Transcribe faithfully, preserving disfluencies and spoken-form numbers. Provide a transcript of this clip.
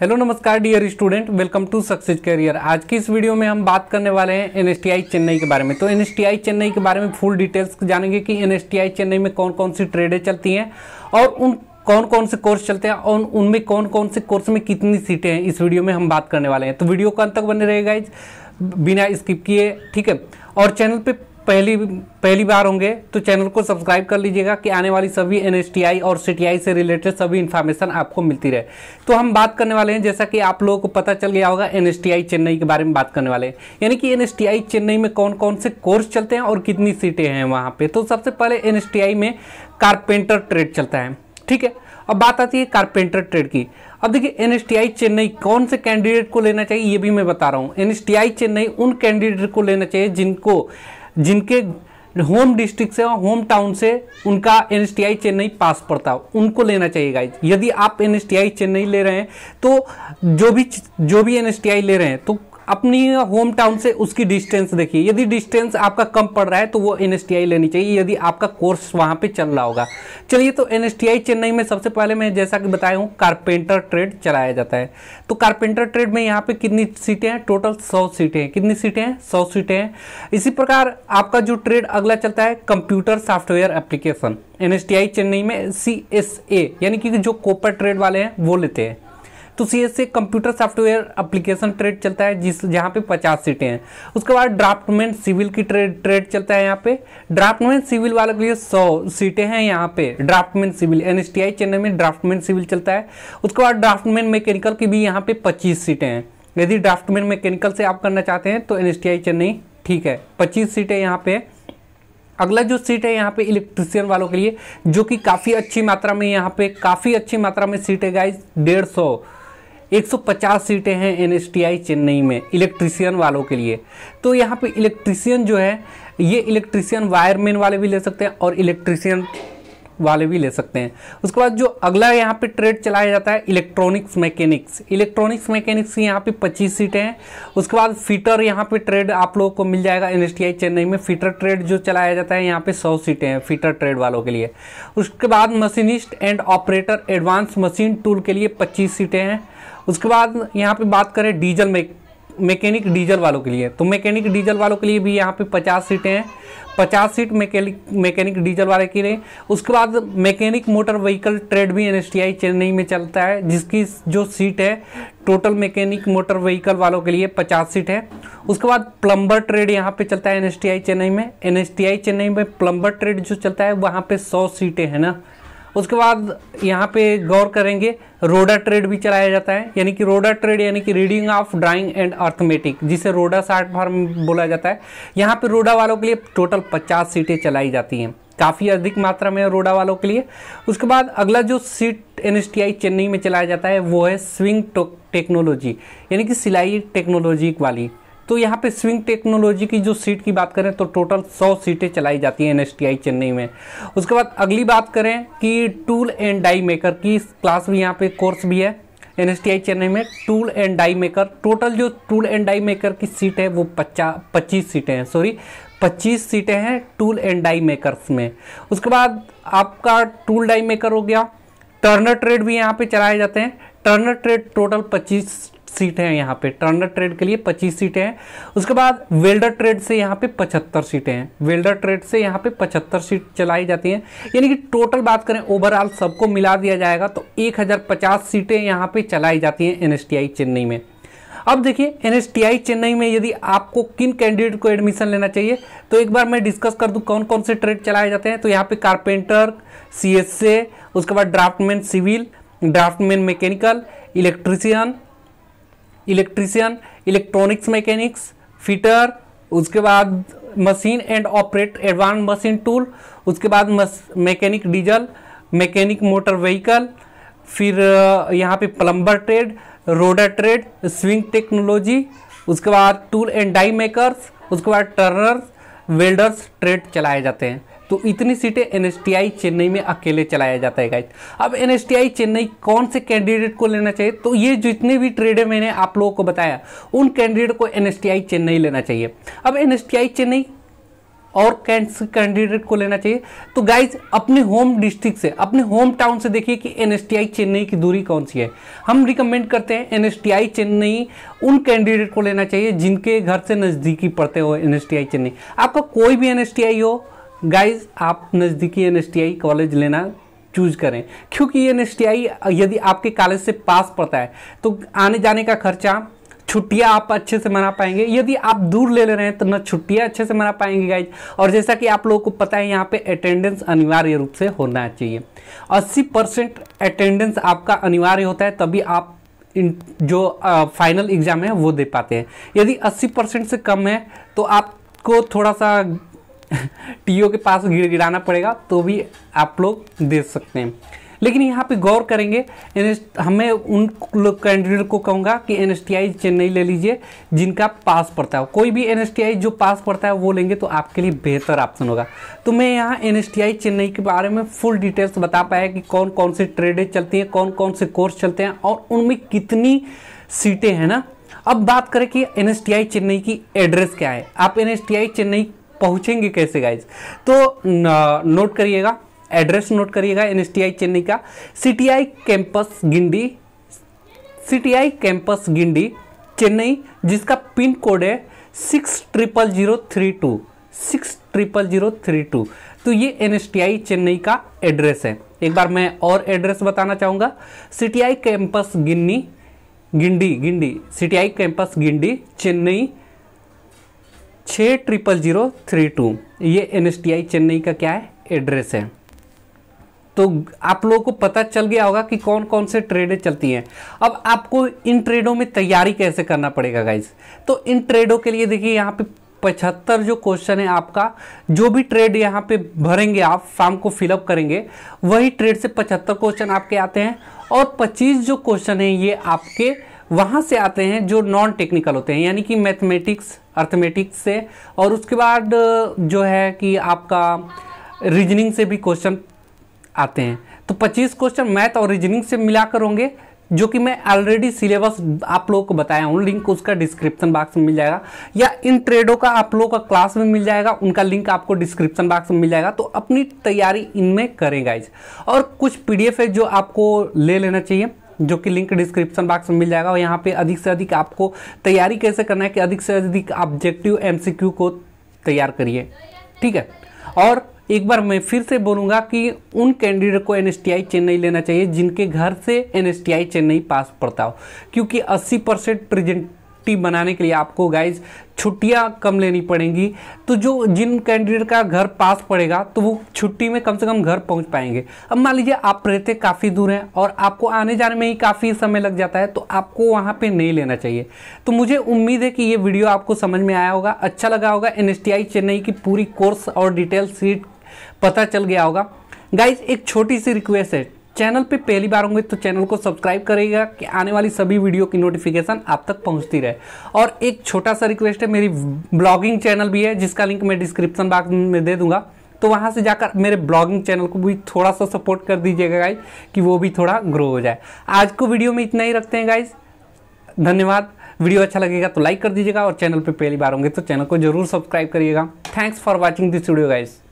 Hello नमस्कार dear student, welcome to success career. आज की इस वीडियो में हम बात करने वाले हैं एनएसटीआई चेन्नई के बारे में। तो एनएसटीआई चेन्नई के बारे में फुल डिटेल्स जानेंगे कि एनएसटीआई चेन्नई में कौन कौन सी ट्रेडें चलती हैं और उन कौन कौन से कोर्स चलते हैं और उनमें कौन कौन से कोर्स में कितनी सीटें हैं, इस वीडियो में हम बात करने वाले हैं। तो वीडियो का अंत तक बने रहिएगा बिना स्किप किए, ठीक है। और चैनल पर पहली पहली बार होंगे तो चैनल को सब्सक्राइब कर लीजिएगा कि आने वाली सभी एनएसटीआई और सीटीआई से रिलेटेड सभी इन्फॉर्मेशन आपको मिलती रहे। तो हम बात करने वाले हैं, जैसा कि आप लोगों को पता चल गया होगा, एनएसटीआई चेन्नई के बारे में बात करने वाले हैं, यानी कि एनएसटीआई चेन्नई में कौन कौन से कोर्स चलते हैं और कितनी सीटें हैं वहाँ पर। तो सबसे पहले एनएसटीआई में कारपेंटर ट्रेड चलता है, ठीक है। अब बात आती है कारपेंटर ट्रेड की। अब देखिए एनएसटीआई चेन्नई कौन से कैंडिडेट को लेना चाहिए, ये भी मैं बता रहा हूँ। एनएसटीआई चेन्नई उन कैंडिडेट को लेना चाहिए जिनको जिनके होम डिस्ट्रिक्ट से और होम टाउन से उनका एनएसटीआई चेन्नई पास पड़ता हो, उनको लेना चाहिए गाइज। यदि आप एनएसटीआई चेन्नई ले रहे हैं तो जो भी जो भी एनएसटीआई ले रहे हैं तो अपनी होम टाउन से उसकी डिस्टेंस देखिए। यदि डिस्टेंस आपका कम पड़ रहा है तो वो एनएसटीआई लेनी चाहिए, यदि आपका कोर्स वहाँ पे चल रहा होगा। चलिए, तो एनएसटीआई चेन्नई में सबसे पहले मैं जैसा कि बताया हूँ कारपेंटर ट्रेड चलाया जाता है। तो कारपेंटर ट्रेड में यहाँ पे कितनी सीटें हैं, टोटल सौ सीटें हैं। कितनी सीटें हैं, सौ सीटें हैं। इसी प्रकार आपका जो ट्रेड अगला चलता है computer software application. NSTI Chennai में सी एस ए यानी कि जो कॉपर ट्रेड वाले हैं वो लेते हैं। तो C S A computer software application trade चलता है जिस जहाँ पे पचास सीटें हैं। उसके बाद ड्राफ्टमैन सिविल की ट्रेड ट्रेड चलता है। यहाँ पे ड्राफ्टमैन सिविल वालों के लिए सौ सीटें हैं। यहाँ पे ड्राफ्टमैन सिविल एनएसटीआई चेन्नई में ड्राफ्टमैन सिविल चलता है। उसके बाद ड्राफ्टमैन मैकेनिकल की भी यहाँ पे पच्चीस सीटें हैं। यदि ड्राफ्टमैन मैकेनिकल से आप करना चाहते हैं तो एनएसटीआई चेन्नई, ठीक है, पच्चीस सीटें यहाँ पे। अगला जो सीट है यहाँ पे इलेक्ट्रिशियन वालों के लिए, जो कि काफ़ी अच्छी मात्रा में यहाँ पे काफ़ी अच्छी मात्रा में सीटें गाइज, डेढ़ सौ एक सौ पचास सीटें हैं एनएसटीआई चेन्नई में इलेक्ट्रीशियन वालों के लिए। तो यहाँ पे इलेक्ट्रीशियन जो है, ये इलेक्ट्रीशियन वायरमैन वाले भी ले सकते हैं और इलेक्ट्रीशियन वाले भी ले सकते हैं। उसके बाद जो अगला यहाँ पे ट्रेड चलाया जाता है इलेक्ट्रॉनिक्स मैकेनिक्स। इलेक्ट्रॉनिक्स मैकेनिक्स की यहाँ पे पच्चीस सीटें हैं। उसके बाद फिटर यहाँ पे ट्रेड आप लोगों को मिल जाएगा एनएसटीआई चेन्नई में। फिटर ट्रेड जो चलाया जाता है यहाँ पे सौ सीटें हैं फिटर ट्रेड वालों के लिए। उसके बाद machinist and operator advance machine tool के लिए पच्चीस सीटें हैं। उसके बाद यहाँ पे बात करें डीजल में मैकेनिक डीजल वालों के लिए, तो मैकेनिक डीजल वालों के लिए भी यहाँ पे पचास सीटें हैं। पचास सीट मैकेनिक मैकेनिक डीजल वाले के लिए। उसके बाद मैकेनिक मोटर व्हीकल ट्रेड भी एनएसटीआई चेन्नई में चलता है, जिसकी जो सीट है टोटल मैकेनिक मोटर व्हीकल वालों के लिए पचास सीट है। उसके बाद प्लम्बर ट्रेड यहाँ पे चलता है एनएसटीआई चेन्नई में। एनएसटीआई चेन्नई में प्लम्बर ट्रेड जो चलता है वहाँ पर सौ सीटें हैं ना। उसके बाद यहाँ पे गौर करेंगे रोडा ट्रेड भी चलाया जाता है, यानी कि रोडा ट्रेड यानी कि reading of drawing and arithmetic, जिसे रोडा शार्ट फॉर्म बोला जाता है। यहाँ पे रोडा वालों के लिए टोटल पचास सीटें चलाई जाती हैं, काफ़ी अधिक मात्रा में रोडा वालों के लिए। उसके बाद अगला जो सीट एनएसटीआई चेन्नई में चलाया जाता है वो है स्विंग टेक्नोलॉजी, यानी कि सिलाई टेक्नोलॉजी वाली। तो यहाँ पे स्विंग टेक्नोलॉजी की जो सीट की बात करें तो टोटल सौ सीटें चलाई जाती हैं एनएसटीआई चेन्नई में। उसके बाद अगली बात करें कि टूल एंड डाई मेकर की क्लास भी यहाँ पे कोर्स भी है एनएसटीआई चेन्नई में। Tool and die maker total जो टूल एंड डाई मेकर की सीट है वो पचास पच्चीस सीटें हैं सॉरी पच्चीस सीटें हैं टूल एंड डाई मेकर्स में। उसके बाद आपका टूल डाई मेकर हो गया। टर्नर ट्रेड भी यहाँ पर चलाए जाते हैं। टर्नर ट्रेड टोटल पच्चीस सीटें हैं यहाँ पे, टर्नर ट्रेड के लिए पच्चीस सीटें हैं। उसके बाद वेल्डर ट्रेड से यहाँ पे पचहत्तर सीटें हैं। वेल्डर ट्रेड से यहाँ पे पचहत्तर सीट चलाई जाती हैं, यानी कि टोटल बात करें ओवरऑल सबको मिला दिया जाएगा तो एक हज़ार पचास सीटें यहाँ पे चलाई जाती हैं एनएसटीआई चेन्नई में। अब देखिए एनएसटीआई चेन्नई में यदि आपको किन कैंडिडेट को एडमिशन लेना चाहिए तो एक बार मैं डिस्कस कर दूं कौन कौन से ट्रेड चलाए जाते हैं। तो यहाँ पे कारपेंटर सी एस ए, उसके बाद draughtsman civil, draughtsman mechanical, electrician electrician electronics mechanics, fitter, उसके बाद machine and operate advance machine tool, उसके बाद mechanic diesel, mechanic motor vehicle, फिर यहाँ पे plumber trade, RODA trade, sewing technology, उसके बाद टूल एंड डाई मेकर्स, उसके बाद टर्नर वेल्डर्स ट्रेड चलाए जाते हैं। तो इतनी सीटें एनएसटीआई चेन्नई में अकेले चलाया जाता है गाइज। अब एनएसटीआई चेन्नई कौन से कैंडिडेट को लेना चाहिए, तो ये जितने भी ट्रेड मैंने आप लोगों को बताया उन कैंडिडेट को एनएसटीआई चेन्नई लेना चाहिए। अब एनएसटीआई चेन्नई और कैंडिडेट को लेना चाहिए। तो गाइज अपने होम डिस्ट्रिक्ट से, अपने होम टाउन से देखिए कि एनएसटीआई चेन्नई की दूरी कौन सी है। हम रिकमेंड करते हैं एनएसटीआई चेन्नई उन कैंडिडेट को लेना चाहिए जिनके घर से नज़दीकी पड़ते हो एनएसटीआई चेन्नई। आपका कोई भी एनएसटीआई हो गाइज, आप नज़दीकी एनएसटीआई कॉलेज लेना चूज करें, क्योंकि एनएसटीआई यदि आपके कॉलेज से पास पड़ता है तो आने जाने का खर्चा, छुट्टियां आप अच्छे से मना पाएंगे। यदि आप दूर ले ले रहे हैं तो ना छुट्टियां अच्छे से मना पाएंगे गाइज, और जैसा कि आप लोगों को पता है यहाँ पे अटेंडेंस अनिवार्य रूप से होना चाहिए। अस्सी परसेंट अटेंडेंस आपका अनिवार्य होता है तभी आप इन जो फाइनल एग्जाम है वो दे पाते हैं। यदि अस्सी परसेंट से कम है तो आपको थोड़ा सा टीओ के पास गिरगिराना पड़ेगा, तो भी आप लोग दे सकते हैं। लेकिन यहाँ पे गौर करेंगे, हमें उन लोग कैंडिडेट को कहूँगा कि एनएसटीआई चेन्नई ले लीजिए जिनका पास पड़ता है। कोई भी एनएसटीआई जो पास पड़ता है वो लेंगे तो आपके लिए बेहतर ऑप्शन होगा। तो मैं यहाँ एनएसटीआई चेन्नई के बारे में फुल डिटेल्स बता पाया कि कौन कौन से ट्रेडें चलती हैं, कौन कौन से कोर्स चलते हैं और उनमें कितनी सीटें हैं ना। अब बात करें कि एनएसटीआई चेन्नई की एड्रेस क्या है, आप एनएसटीआई चेन्नई पहुँचेंगे कैसे गाइज। तो नोट करिएगा, एड्रेस नोट करिएगा एनएसटीआई चेन्नई का, CTI campus Guindy, CTI campus Guindy Chennai, जिसका पिन कोड है six triple zero three two, six triple zero three two. तो ये एनएसटीआई चेन्नई का एड्रेस है। एक बार मैं और एड्रेस बताना चाहूँगा, सीटीआई कैंपस गिन्नी गिंडी गिंडी सीटीआई कैंपस गिंडी चेन्नई छः ट्रिपल जीरो थ्री टू, ये एनएसटीआई चेन्नई का क्या है एड्रेस है। तो आप लोगों को पता चल गया होगा कि कौन कौन से ट्रेडें चलती हैं। अब आपको इन ट्रेडों में तैयारी कैसे करना पड़ेगा गाइज। तो इन ट्रेडों के लिए देखिए यहाँ पे पचहत्तर जो क्वेश्चन है आपका, जो भी ट्रेड यहाँ पे भरेंगे आप, फॉर्म को फिलअप करेंगे, वही ट्रेड से पचहत्तर क्वेश्चन आपके आते हैं और पच्चीस जो क्वेश्चन हैं ये आपके वहाँ से आते हैं जो नॉन टेक्निकल होते हैं, यानी कि मैथमेटिक्स, अर्थमेटिक्स से, और उसके बाद जो है कि आपका रीजनिंग से भी क्वेश्चन आते हैं। तो पच्चीस क्वेश्चन मैथ और रीजनिंग से मिलाकर होंगे, जो कि मैं ऑलरेडी सिलेबस आप लोगों को बताया हूँ, लिंक उसका डिस्क्रिप्शन बॉक्स में मिल जाएगा, या इन ट्रेडों का आप लोगों का क्लास में मिल जाएगा, उनका लिंक आपको डिस्क्रिप्शन बॉक्स में मिल जाएगा। तो अपनी तैयारी इनमें करें गाइज। और कुछ पीडीएफ है जो आपको ले लेना चाहिए, जो कि लिंक डिस्क्रिप्शन बॉक्स में मिल जाएगा, और यहाँ पर अधिक से अधिक आपको तैयारी कैसे करना है कि अधिक से अधिक ऑब्जेक्टिव एम सी क्यू को तैयार करिए, ठीक है। और एक बार मैं फिर से बोलूँगा कि उन कैंडिडेट को एनएसटीआई चेन्नई लेना चाहिए जिनके घर से एनएसटीआई चेन्नई पास पड़ता हो, क्योंकि अस्सी परसेंट प्रेजेंटी बनाने के लिए आपको गाइज छुट्टियां कम लेनी पड़ेंगी। तो जो जिन कैंडिडेट का घर पास पड़ेगा तो वो छुट्टी में कम से कम घर पहुंच पाएंगे। अब मान लीजिए आप रहते काफ़ी दूर हैं और आपको आने जाने में ही काफ़ी समय लग जाता है, तो आपको वहाँ पे नहीं लेना चाहिए। तो मुझे उम्मीद है कि ये वीडियो आपको समझ में आया होगा, अच्छा लगा होगा, एनएसटीआई चेन्नई की पूरी कोर्स और डिटेल सीट पता चल गया होगा। गाइज एक छोटी सी रिक्वेस्ट है, चैनल पे पहली बार होंगे तो चैनल को सब्सक्राइब करिएगा कि आने वाली सभी वीडियो की नोटिफिकेशन आप तक पहुंचती रहे। और एक छोटा सा रिक्वेस्ट है, मेरी ब्लॉगिंग चैनल भी है जिसका लिंक मैं डिस्क्रिप्शन बॉक्स में दे दूंगा, तो वहां से जाकर मेरे ब्लॉगिंग चैनल को भी थोड़ा सा सपोर्ट कर दीजिएगा गाइज, कि वो भी थोड़ा ग्रो हो जाए। आज को वीडियो में इतना ही रखते हैं गाइज, धन्यवाद। वीडियो अच्छा लगेगा तो लाइक कर दीजिएगा और चैनल पर पहली बार होंगे तो चैनल को जरूर सब्सक्राइब करिएगा। Thanks for watching this video guys.